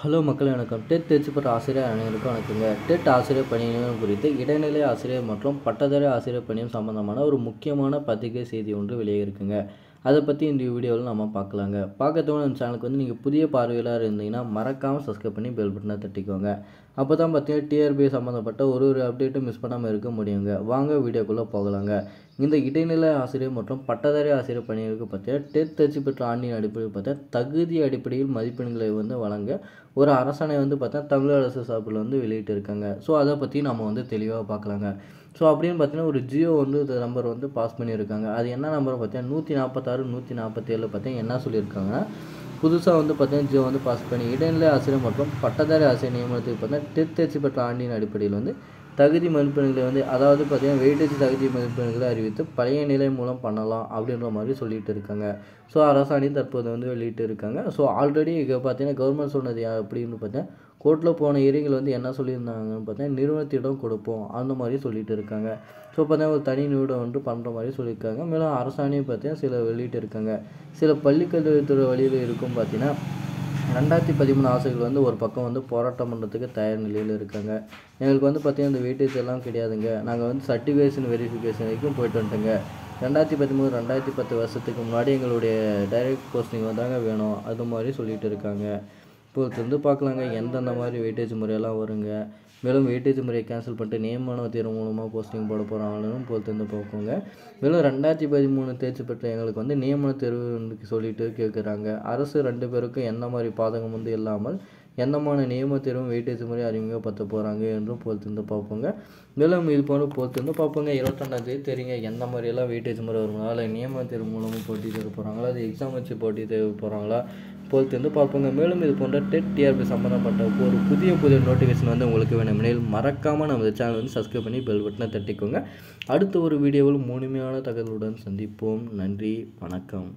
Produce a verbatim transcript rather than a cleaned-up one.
Hello மக்களே, வணக்கம். Dead தேர்ச்சி பெற்ற ஆசிரியர் அனைவருக்கும் வணக்கங்க. டெட் ஆசிரியர் பணியினை குறித்து இடைநிலை ஆசிரியர் மற்றும் பட்டதாரி ஆசிரியர் பணியும் சம்பந்தமான ஒரு முக்கியமான பத்திரிகை செய்தி ஒன்று வெளியே இருக்குங்க. அதை பற்றி இந்த வீடியோவில் நம்ம பார்க்கலாங்க. பார்க்கறதுக்கு நம்ம சேனலுக்கு வந்து நீங்கள் புதிய பார்வையிலாக இருந்தீங்கன்னா மறக்காமல் சப்ஸ்கிரைப் பண்ணி பெல் பட்டனை தட்டிக்கோங்க. அப்போ தான் பார்த்தீங்கன்னா டிஆர்பி சம்மந்தப்பட்ட ஒரு ஒரு அப்டேட்டும் மிஸ் பண்ணாமல் இருக்க முடியுங்க. வாங்க வீடியோக்குள்ளே போகலாங்க. இந்த இடைநிலை ஆசிரியர் மற்றும் பட்டதாரி ஆசிரியர் பணிகளுக்கு பார்த்தீங்கன்னா டெட் தேர்ச்சி பெற்ற ஆண்டின் அடிப்படையில் பார்த்தா தகுதி அடிப்படையில் மதிப்பெண்களை வந்து வழங்க ஒரு அரசாணை வந்து பார்த்தா தமிழக அரசு சார்பில் வந்து வெளியிட்டு இருக்காங்க. ஸோ அதை பற்றி நம்ம வந்து தெளிவாக பார்க்கலாங்க. ஸோ அப்படின்னு பார்த்தீங்கன்னா ஒரு ஜியோ வந்து இந்த நம்பர் வந்து பாஸ் பண்ணியிருக்காங்க. அது என்ன நம்பர் பார்த்தீங்கன்னா நூற்றி நாற்பத்தாறு நூற்றி நாற்பத்தி ஏழு பார்த்தீங்கன்னா என்ன சொல்லியிருக்காங்கன்னா, புதுசாக வந்து பார்த்தீங்கன்னா ஜியோ வந்து பாஸ் பண்ணி இடைநிலை ஆசிரியர் மற்றும் பட்டதாரி ஆசிரியர் நியமனத்துக்கு பார்த்தீங்கன்னா டெட் தேர்ச்சி பெற்ற ஆண்டின் அடிப்படையில் வந்து தகுதி மதிப்பெண்களை வந்து அதாவது பார்த்தீங்கன்னா வெயிட்டேஜ் தகுதி மதிப்பெண்களை அறிவித்து பழைய நிலை மூலம் பண்ணலாம் அப்படின்ற மாதிரி சொல்லிட்டு இருக்காங்க. ஸோ அரசாணையும் தற்போது வந்து வெளியிட்டு இருக்காங்க. ஸோ ஆல்ரெடி இங்கே பார்த்தீங்கன்னா கவர்மெண்ட் சொன்னது அப்படின்னு பார்த்தீங்கன்னா கோர்ட்டில் போன ஏரிகள் வந்து என்ன சொல்லியிருந்தாங்கன்னு பார்த்தீங்கன்னா நிறுவனத்திடம் கொடுப்போம் அந்த மாதிரி சொல்லிட்டு இருக்காங்க. ஸோ பார்த்தீங்கன்னா ஒரு தனி நிறுவனம் வந்து பண்ணுற மாதிரி சொல்லியிருக்காங்க. மேலும் அரசாணையும் பார்த்தீங்கன்னா சில வெளியிட்டு இருக்காங்க. சில பள்ளிக்கல்வித்துறை வழியில் இருக்கும் பார்த்தீங்கன்னா ரெண்டாயிரத்தி பதிமூணு ஆசிரியர்கள் வந்து ஒரு பக்கம் வந்து போராட்டம் பண்ணுறதுக்கு தயார் நிலையில் இருக்காங்க. எங்களுக்கு வந்து பார்த்தீங்கன்னா இந்த வெயிட்டேஜ் எல்லாம் கிடையாதுங்க, நாங்கள் வந்து சர்டிஃபிகேஷன் வெரிஃபிகேஷன் வரைக்கும் போய்ட்டு வந்துட்டோங்க. ரெண்டாயிரத்தி பதிமூணு ரெண்டாயிரத்தி பத்து வருஷத்துக்கு முன்னாடி எங்களுடைய டைரக்ட் போஸ்டிங் வந்தாங்க வேணும் அது மாதிரி சொல்லிட்டு இருக்காங்க. இப்போது வந்து பார்க்கலாங்க எந்தெந்த மாதிரி வெயிட்டேஜ் முறையெல்லாம் வருங்க. மேலும் வெயிட்டேஜ் முறையை கேன்சல் பண்ணிட்டு நியமன தேர்வு மூலமாக போஸ்டிங் போட போகிறாங்களும் போல் வந்து பார்க்குங்க. மேலும் ரெண்டாயிரத்தி பதிமூணு தேர்ச்சி பெற்ற எங்களுக்கு வந்து நியமன தேர்வு சொல்லிட்டு கேட்குறாங்க. அரசு ரெண்டு பேருக்கும் எந்த மாதிரி பாதகம் வந்து இல்லாமல் எந்தமான நியமன தேர்வும் வெயிட்டேஜ் முறை அறிமுகப்படுத்த போகிறாங்க என்றும் போல் வந்து பார்ப்போங்க. மேலும் இது போன்று போல் வந்து பார்ப்போங்க. இருபத்தொன்னாந்தேதி தெரியுங்க எந்த மாதிரியெல்லாம் வெயிட்டேஜ் முறை வருங்களா, இல்லை நியமன தேர்வு மூலமாக போட்டி தேர்வு போகிறாங்களா, அது எக்ஸாம் வச்சு போட்டி தேர்வு போகிறாங்களா போல் வந்து பார்ப்போங்க. மேலும் இது போன்ற டெட் டிஆர்பி சம்மந்தப்பட்ட ஒரு புதிய புதிய நோட்டிஃபிகேஷன் வந்து உங்களுக்கு வேணும்னே மறக்காமல் நம்ம சேனல் வந்து சப்ஸ்கிரைப் பண்ணி பெல் பட்டனை தட்டிக்கோங்க. அடுத்த ஒரு வீடியோவில் முழுமையான தகவலுடன் சந்திப்போம். நன்றி, வணக்கம்.